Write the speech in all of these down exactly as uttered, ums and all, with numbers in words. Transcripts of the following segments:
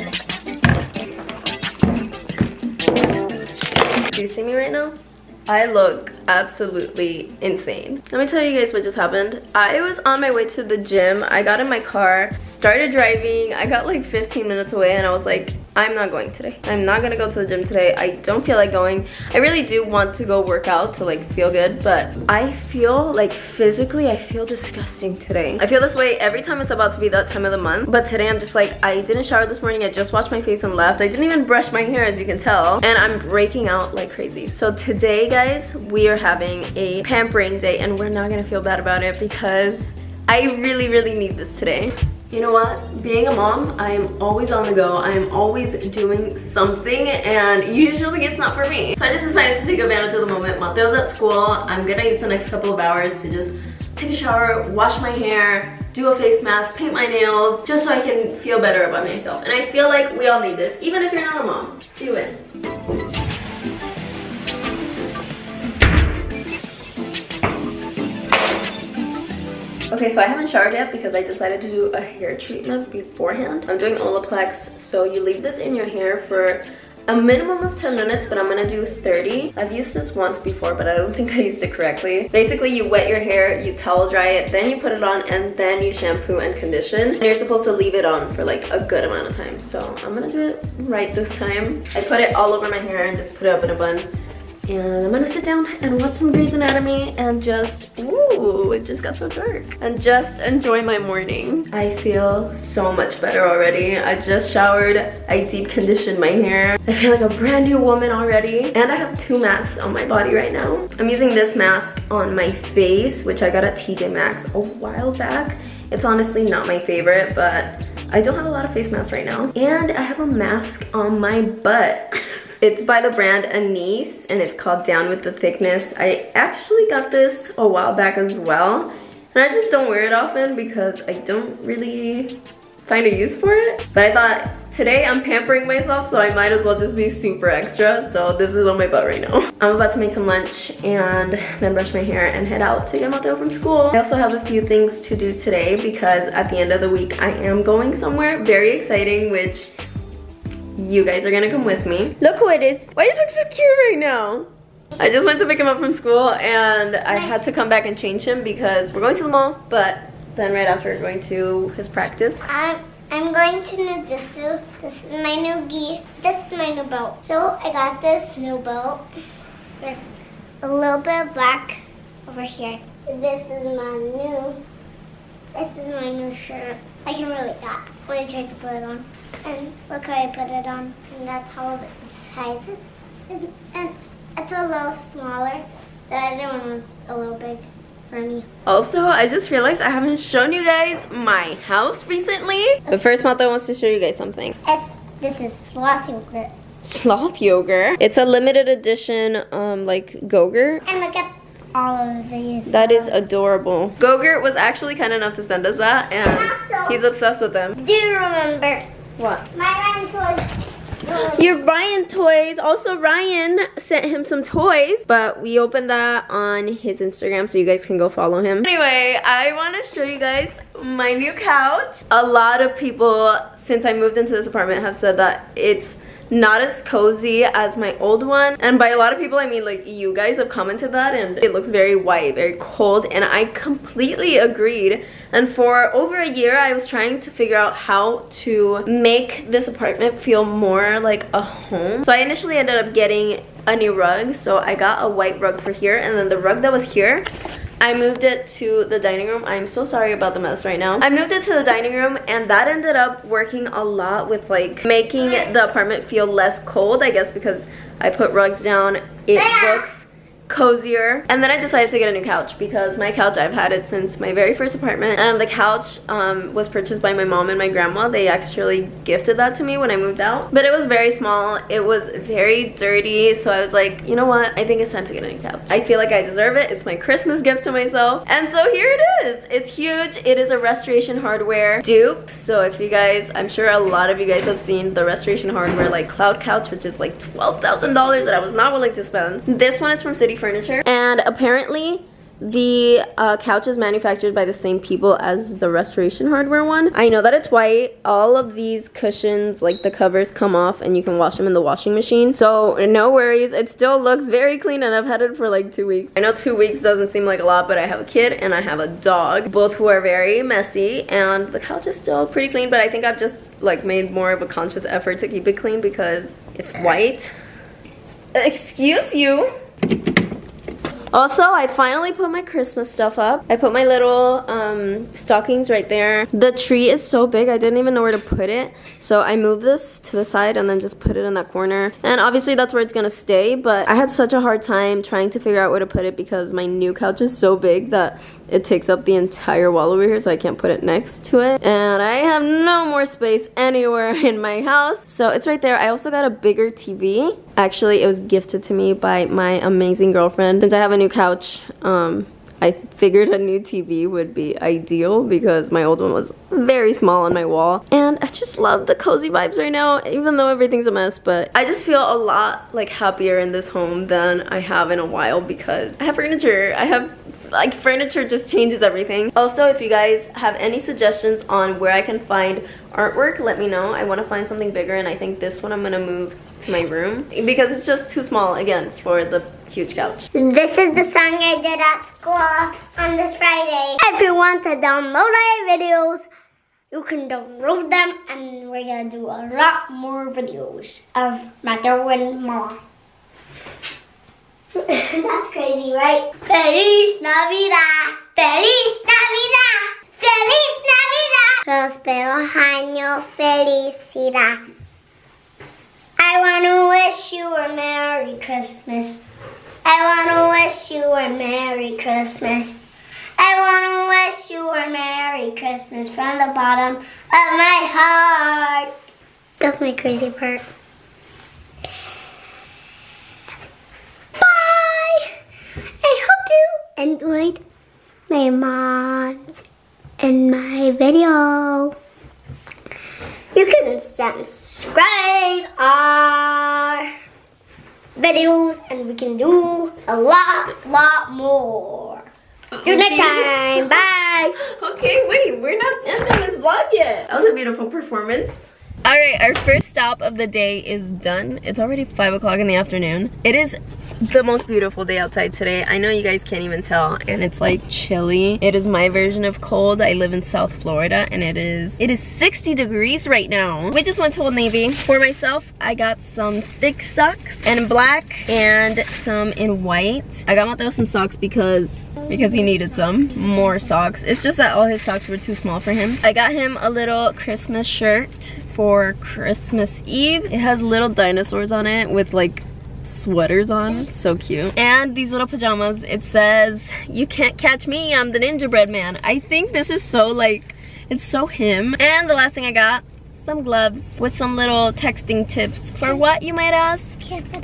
Do you see me right now? I look absolutely insane. Let me tell you guys what just happened. I was on my way to the gym. I got in my car, started driving. I got like fifteen minutes away and I was like, I'm not going today. I'm not gonna go to the gym today. I don't feel like going. I really do want to go work out to like feel good, but I feel like physically I feel disgusting today. I feel this way every time it's about to be that time of the month, but today I'm just like, I didn't shower this morning. I just washed my face and left. I didn't even brush my hair, as you can tell, and I'm breaking out like crazy. So today, guys, we are having a pampering day and we're not gonna feel bad about it because I really, really need this today. You know what? Being a mom, I'm always on the go. I'm always doing something and usually it's not for me. So I just decided to take advantage of the moment. Mateo's at school. I'm gonna use the next couple of hours to just take a shower, wash my hair, do a face mask, paint my nails, just so I can feel better about myself. And I feel like we all need this. Even if you're not a mom, do it. Okay, so I haven't showered yet because I decided to do a hair treatment beforehand. I'm doing Olaplex, so you leave this in your hair for a minimum of ten minutes, but I'm gonna do thirty. I've used this once before, but I don't think I used it correctly. Basically, you wet your hair, you towel dry it, then you put it on, and then you shampoo and condition. And you're supposed to leave it on for like a good amount of time. So I'm gonna do it right this time. I put it all over my hair and just put it up in a bun. And I'm gonna sit down and watch some Grey's Anatomy and just, ooh, it just got so dark. And just enjoy my morning. I feel so much better already. I just showered, I deep conditioned my hair. I feel like a brand new woman already. And I have two masks on my body right now. I'm using this mask on my face, which I got at T J Maxx a while back. It's honestly not my favorite, but I don't have a lot of face masks right now. And I have a mask on my butt. It's by the brand Anise, and it's called Down With The Thickness. I actually got this a while back as well, and I just don't wear it often because I don't really find a use for it. But I thought, today I'm pampering myself, so I might as well just be super extra, so this is on my butt right now. I'm about to make some lunch and then brush my hair and head out to get Mateo from school. I also have a few things to do today because at the end of the week, I am going somewhere very exciting, which you guys are gonna come with me. Look who it is. Why do you look so cute right now? I just went to pick him up from school and I had to come back and change him because we're going to the mall, but then right after we're going to his practice. I'm, I'm going to Nudisu. This is my new gi. This is my new belt. So I got this new belt with a little bit of black over here. This is my new, this is my new shirt. I can really that when I try to put it on. And look how I put it on. And that's how the size is. And it's, it's a little smaller. The other one was a little big for me. Also, I just realized I haven't shown you guys my house recently. But first, Mateo wants to show you guys something. It's, this is sloth yogurt. Sloth yogurt? It's a limited edition, um, like, Gogurt. And look at all of these. That is adorable. Gogurt was actually kind enough to send us that, and also, he's obsessed with them. Do you remember? What? My Ryan toys. Um, Your Ryan toys. Also, Ryan sent him some toys, but we opened that on his Instagram, so you guys can go follow him. Anyway, I want to show you guys my new couch. A lot of people, since I moved into this apartment, have said that it's not as cozy as my old one, and by a lot of people I mean like you guys have commented that, and it looks very white, very cold, and I completely agreed. And for over a year I was trying to figure out how to make this apartment feel more like a home. So I initially ended up getting a new rug. So I got a white rug for here, and then the rug that was here I moved it to the dining room. I'm so sorry about the mess right now. I moved it to the dining room, and that ended up working a lot with like making the apartment feel less cold, I guess, because I put rugs down. It looks cozier. And then I decided to get a new couch because my couch, I've had it since my very first apartment, and the couch um, was purchased by my mom and my grandma. They actually gifted that to me when I moved out, but it was very small, it was very dirty, so I was like, you know what, I think it's time to get a new couch. I feel like I deserve it. It's my Christmas gift to myself, and so here it is. It's huge. It is a Restoration Hardware dupe, so if you guys, I'm sure a lot of you guys have seen the Restoration Hardware like cloud couch, which is like twelve thousand dollars that I was not willing to spend. This one is from City Furniture, and apparently The uh, couch is manufactured by the same people as the Restoration Hardware one. I know that it's white. All of these cushions, like the covers, come off and you can wash them in the washing machine. So no worries. It still looks very clean and I've had it for like two weeks. I know two weeks doesn't seem like a lot, but I have a kid and I have a dog, both who are very messy, and the couch is still pretty clean, but I think I've just like made more of a conscious effort to keep it clean because it's white. Excuse you. Also, I finally put my Christmas stuff up. I put my little um, stockings right there. The tree is so big, I didn't even know where to put it. So I moved this to the side and then just put it in that corner. And obviously that's where it's gonna stay, but I had such a hard time trying to figure out where to put it because my new couch is so big that it takes up the entire wall over here, so I can't put it next to it. And I have no more space anywhere in my house. So it's right there. I also got a bigger T V. Actually, it was gifted to me by my amazing girlfriend. Since I have a new couch, um, I figured a new T V would be ideal because my old one was very small on my wall. And I just love the cozy vibes right now, even though everything's a mess, but I just feel a lot like happier in this home than I have in a while because I have furniture, I have like furniture just changes everything. Also, if you guys have any suggestions on where I can find artwork, let me know. I want to find something bigger, and I think this one I'm gonna move to my room because it's just too small again for the huge couch. This is the song I did at school on this Friday. If you want to download our videos, you can download them, and we're gonna do a lot more videos of Mateo and Mom. That's crazy, right? Feliz Navidad! Feliz Navidad! Feliz Navidad! Prosperos años, felicidad. I want to wish you a Merry Christmas. I want to wish you a Merry Christmas. I want to wish you a Merry Christmas from the bottom of my heart. That's my crazy part. Enjoyed my mom's and my video. You can subscribe our videos and we can do a lot, lot more. See you next time. Bye. Okay, wait, we're not ending this vlog yet. That was a beautiful performance. All right, our first stop of the day is done. It's already five o'clock in the afternoon. It is the most beautiful day outside today. I know you guys can't even tell, and it's like chilly. It is my version of cold. I live in South Florida, and it is it is sixty degrees right now. We just went to Old Navy. For myself, I got some thick socks and black, and some in white. I got Mateo some socks because. Because he needed some more socks. It's just that all his socks were too small for him. I got him a little Christmas shirt for Christmas Eve. It has little dinosaurs on it with like sweaters on. So cute. And these little pajamas. It says, "You can't catch me, I'm the gingerbread man." I think this is so like, it's so him. And the last thing I got, some gloves with some little texting tips for what you might ask.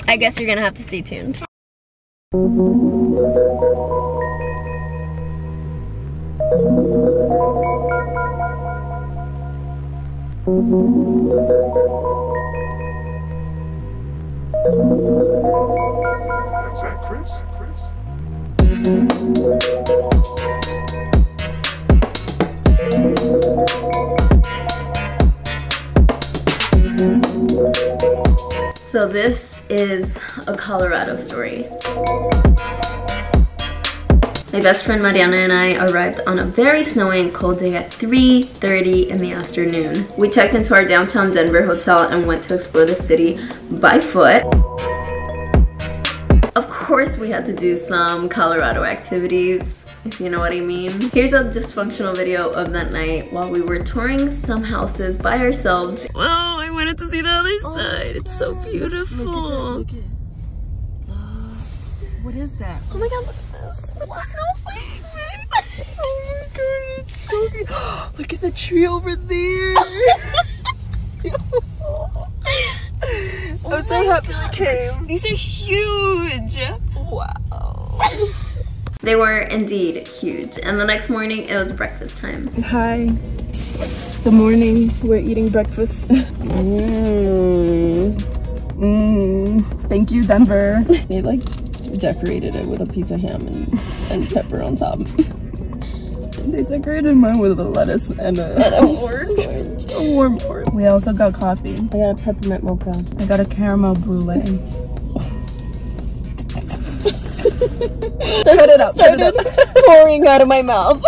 I guess you're gonna have to stay tuned. Is that Chris? Chris? So this is a Colorado story. My best friend Mariana and I arrived on a very snowy and cold day at three thirty in the afternoon. We checked into our downtown Denver hotel and went to explore the city by foot. Of course we had to do some Colorado activities, if you know what I mean. Here's a dysfunctional video of that night while we were touring some houses by ourselves. Wow, I wanted to see the other oh side. It's so beautiful. Look at that, look at What is that? Oh my god, look at this. What? Snowflakes. Oh my god, it's so good. Look at the tree over there. Beautiful. Oh I'm so happy god. we came. These are huge. Wow. They were indeed huge. And the next morning, it was breakfast time. Hi. Good morning. We're eating breakfast. Mmm. Mmm. Thank you, Denver. They like decorated it with a piece of ham and, and pepper on top. They decorated mine with a lettuce and a, and a orange. orange. A warm orange. We also got coffee. I got a peppermint mocha. I got a caramel brulee. Cut it up. Started it up. Pouring out of my mouth.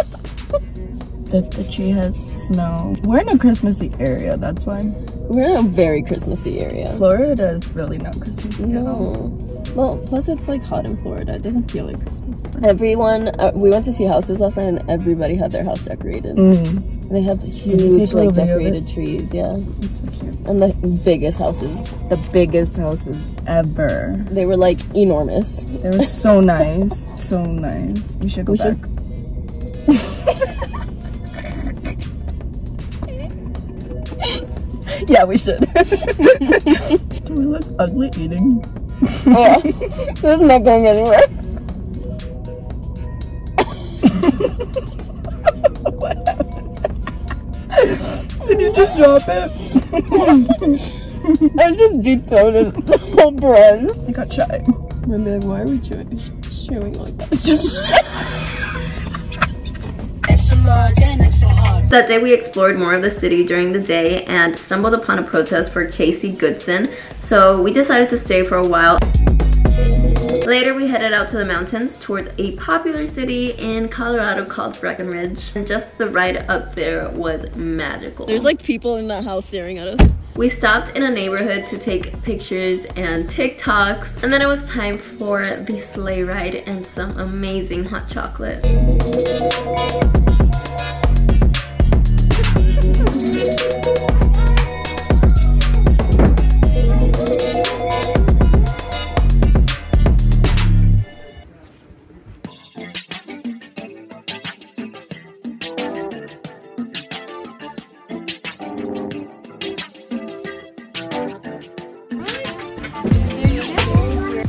The, the tree has snow. We're in a Christmassy area, that's why. We're in a very Christmassy area. Florida is really not Christmassy no. at all. Well, plus it's like hot in Florida. It doesn't feel like Christmas. Everyone, uh, we went to see houses last night and everybody had their house decorated. Mm. They had the huge like decorated trees, yeah. It's so cute. And the biggest houses. The biggest houses ever. They were like enormous. They were so nice, so nice. We should go we back. Should... Yeah, we should. Do we look ugly eating? Yeah, this is not going anywhere. What happened? Did you just drop it? I just detonated the whole brand. I got shy. I'm gonna be like, why are we chewing, chewing like that? Just extra large and extra hard. That day we explored more of the city during the day and stumbled upon a protest for Casey Goodson, so we decided to stay for a while. Later we headed out to the mountains towards a popular city in Colorado called Breckenridge, and just the ride up there was magical. There's like people in that house staring at us. We stopped in a neighborhood to take pictures and TikToks, and then it was time for the sleigh ride and some amazing hot chocolate.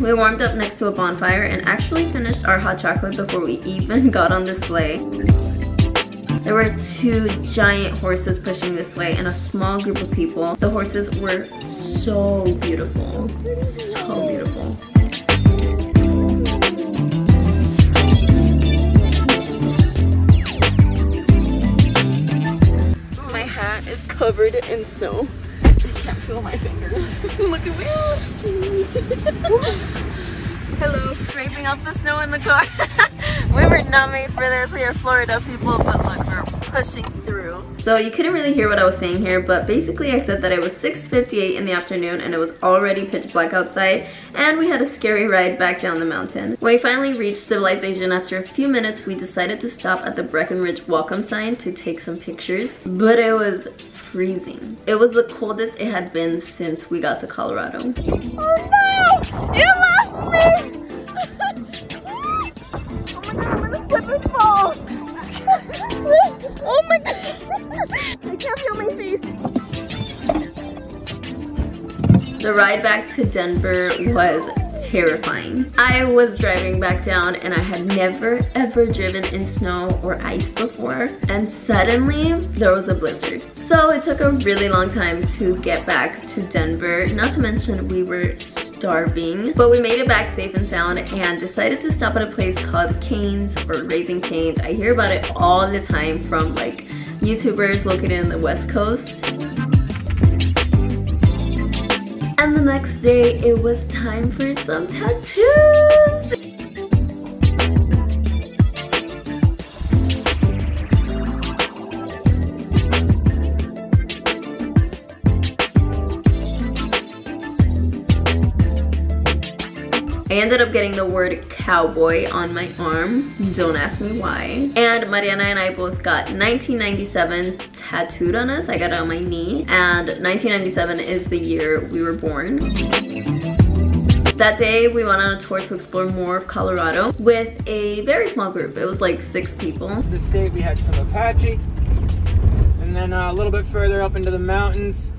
We warmed up next to a bonfire and actually finished our hot chocolate before we even got on the sleigh. There were two giant horses pushing the sleigh and a small group of people. The horses were so beautiful, so beautiful. My hat is covered in snow. I can't feel my fingers. Look at me. Hello. Scraping up the snow in the car. We were not made for this, we are Florida people, but look, we're pushing through. So you couldn't really hear what I was saying here, but basically I said that it was six fifty-eight in the afternoon and it was already pitch black outside, and we had a scary ride back down the mountain. When we finally reached civilization, after a few minutes we decided to stop at the Breckenridge welcome sign to take some pictures, but it was freezing. It was the coldest it had been since we got to Colorado. Oh no! You lost me! Fall. Oh my god! I can't feel my face. The ride back to Denver was terrifying. I was driving back down and I had never ever driven in snow or ice before, and suddenly there was a blizzard. So it took a really long time to get back to Denver, not to mention we were so starving, but we made it back safe and sound and decided to stop at a place called Canes or Raising Canes. I hear about it all the time from like YouTubers located in the West Coast. And the next day it was time for some tattoos. I ended up getting the word cowboy on my arm, don't ask me why. And Mariana and I both got nineteen ninety-seven tattooed on us. I got it on my knee, and nineteen ninety-seven is the year we were born. That day we went on a tour to explore more of Colorado with a very small group. It was like six people. This day we had some Apache, and then uh, a little bit further up into the mountains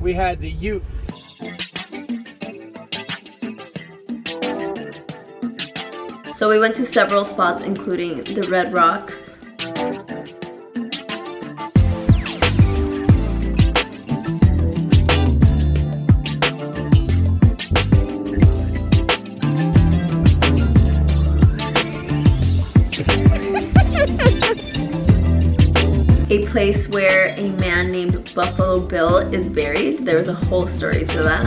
we had the Ute. So we went to several spots, including the Red Rocks. place where a man named Buffalo Bill is buried. There was a whole story to that.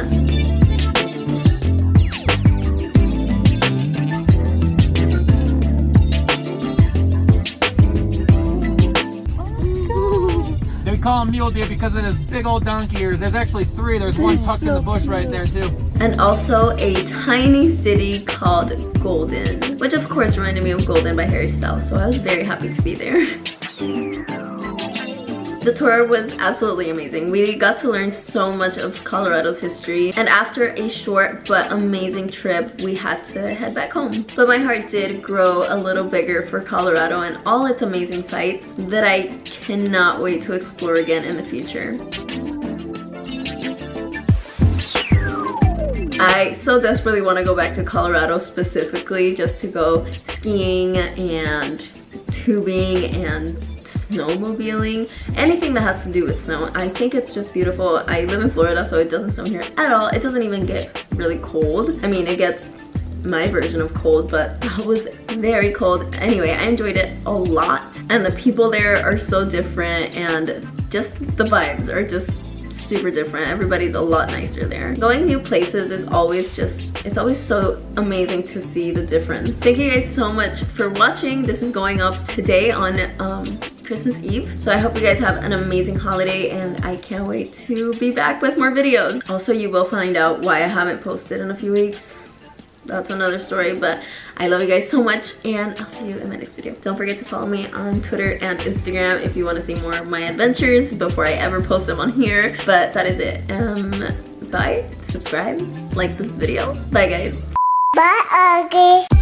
Call him Mule Deer because of his big old donkey ears. There's actually three. There's one tucked so in the bush cute. Right there too. And also a tiny city called Golden, which of course reminded me of Golden by Harry Styles, so I was very happy to be there. The tour was absolutely amazing. We got to learn so much of Colorado's history, and after a short but amazing trip, we had to head back home. But my heart did grow a little bigger for Colorado and all its amazing sights that I cannot wait to explore again in the future. I so desperately want to go back to Colorado specifically just to go skiing and tubing and snowmobiling, anything that has to do with snow. I think it's just beautiful. I live in Florida, so it doesn't snow here at all. It doesn't even get really cold. I mean, it gets my version of cold, but that was very cold. Anyway, I enjoyed it a lot, and the people there are so different, and just the vibes are just super different. Everybody's a lot nicer there. Going new places is always just, it's always so amazing to see the difference. Thank you guys so much for watching. This is going up today on um, Christmas Eve. So I hope you guys have an amazing holiday, and I can't wait to be back with more videos. Also, you will find out why I haven't posted in a few weeks. That's another story, but I love you guys so much, and I'll see you in my next video. Don't forget to follow me on Twitter and Instagram if you want to see more of my adventures before I ever post them on here. But that is it. Um, bye. Subscribe. Like this video. Bye, guys. Bye, Augie.